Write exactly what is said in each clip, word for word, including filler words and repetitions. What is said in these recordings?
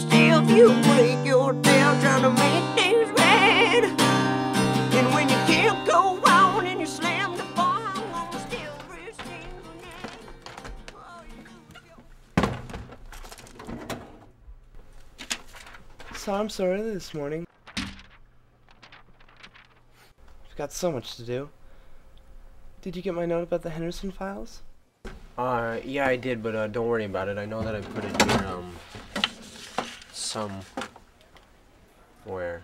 yourself, you break your tail trying to make things right. And when you can't go on and you slam the bar, I'm still breathing. So I'm so early this morning. I've got so much to do. Did you get my note about the Henderson files? Uh, yeah, I did, but uh, don't worry about it. I know that I put it here, um, somewhere.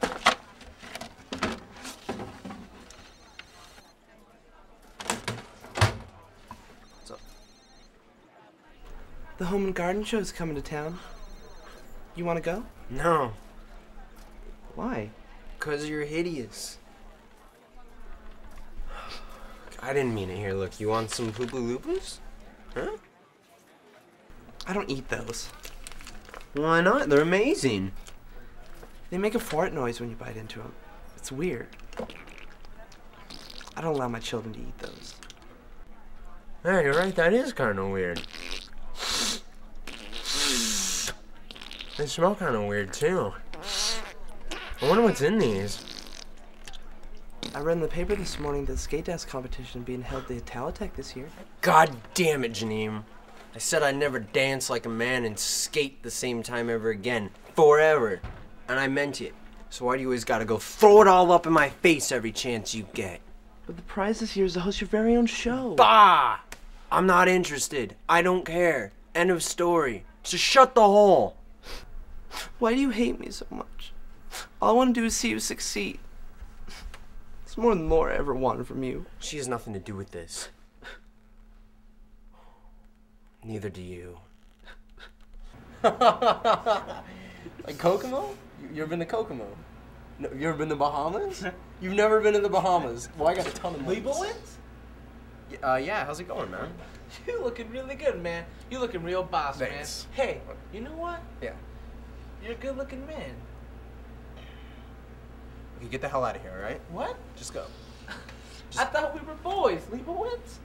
What's up? The Home and Garden Show's coming to town. You want to go? No. Why? 'Cause you're hideous. I didn't mean it. Here, look, you want some Poopaloopas? Huh? I don't eat those. Why not? They're amazing. They make a fart noise when you bite into them. It's weird. I don't allow my children to eat those. Yeah, you're right. That is kind of weird. They smell kind of weird, too. I wonder what's in these. I read in the paper this morning that the skate dance competition being held at Talitech this year. God damn it, Janine. I said I'd never dance like a man and skate the same time ever again. Forever. And I meant it. So why do you always gotta go throw it all up in my face every chance you get? But the prize this year is to host your very own show. Bah! I'm not interested. I don't care. End of story. So shut the hole. Why do you hate me so much? All I want to do is see you succeed. It's more than Laura ever wanted from you. She has nothing to do with this. Neither do you. Like Kokomo? You ever been to Kokomo? No, you ever been to Bahamas? You've never been to the Bahamas. Well, I got a ton of Liebowitz? Uh, yeah, how's it going, man? You looking really good, man. You looking real boss, Thanks. man. Hey, you know what? Yeah. You're a good looking man. You get the hell out of here, all right? What? Just go. Just I thought we were boys, Liebowitz.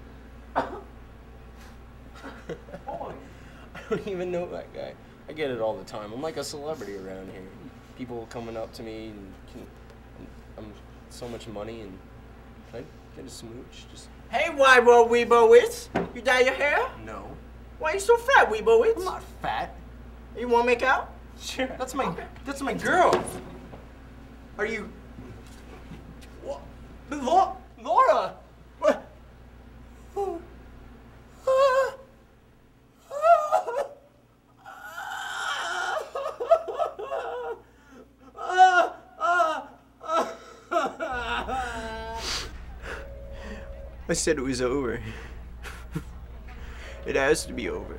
Boys. I don't even know that guy. I get it all the time. I'm like a celebrity around here. People coming up to me and can, I'm so much money and can I get a smooch? Just hey, why, bro, Liebowitz? You dye your hair? No. Why are you so fat, Liebowitz? I'm not fat. You want to make out? Sure. That's my. Okay. That's my girl. Are you? Laura! Laura! What? Oh. Ah. Ah. Ah. Ah. Ah. I said it was over. It has to be over.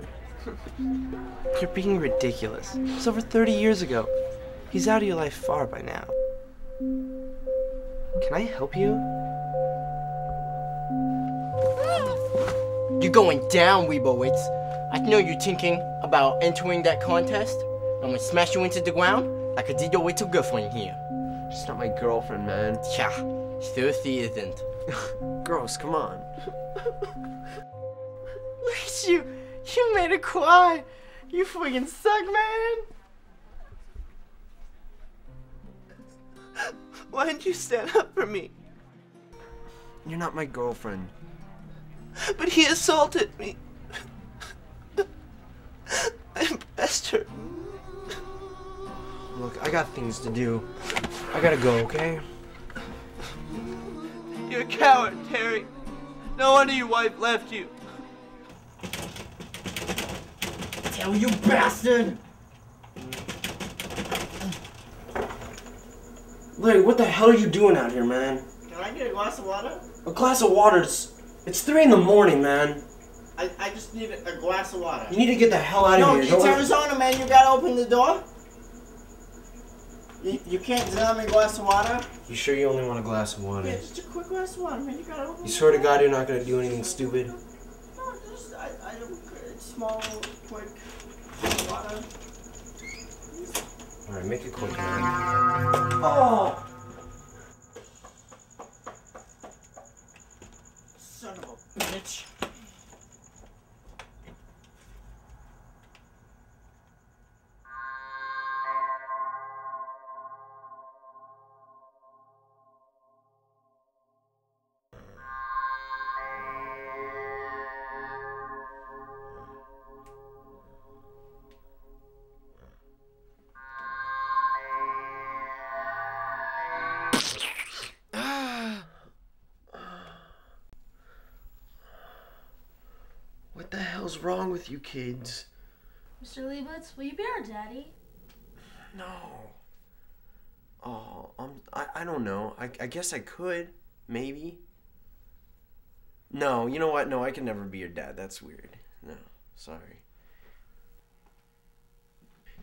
You're being ridiculous. It's over thirty years ago. He's out of your life far by now. Can I help you? You're going down, Liebowitz. I know you're thinking about entering that contest. I'm gonna smash you into the ground like I did your little girlfriend here. She's not my girlfriend, man. Yeah, seriously isn't. Gross, come on. Look at you. You made her cry. You freaking suck, man. Why didn't you stand up for me? You're not my girlfriend. But he assaulted me. I impressed her. Look, I got things to do. I gotta go, okay? You're a coward, Terry. No wonder your wife left you. Tell you bastard! Larry, what the hell are you doing out here, man? Can I get a glass of water? A glass of water? It's, it's three in the morning, man. I, I just need a glass of water. You need to get the hell out no, of here. No, it's Arizona, man. You gotta open the door. You, you can't deny me a glass of water? You sure you only want a glass of water? Yeah, just a quick glass of water, man. You gotta open You swear to God you're not gonna do anything stupid? No, just, I, I don't, it's small, quick, water. Alright, make it quick, man. Oh! Son of a bitch. wrong with you kids? Mister Liebowitz, will you be our daddy? No. Oh, um, I, I don't know. I, I guess I could. Maybe. No, you know what? No, I can never be your dad. That's weird. No, sorry.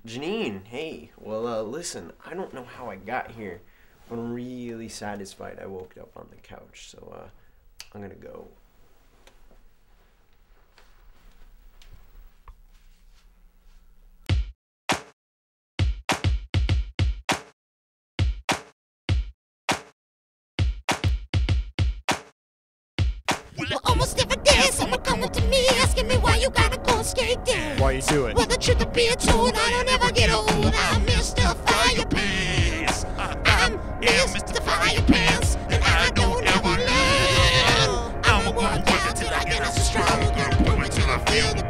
Janine, hey. Well, uh, listen, I don't know how I got here. I'm really satisfied I woke up on the couch, so uh, I'm gonna go. We're almost there for this. Someone coming to me asking me why you gotta go skate down. Why you do it? Well, the truth to be a tune, I don't ever get old. I'm Mister Firepants. I'm Mister Firepants, and I don't ever learn. I'm a world guy till I get us so strong. Gotta prove it till I feel the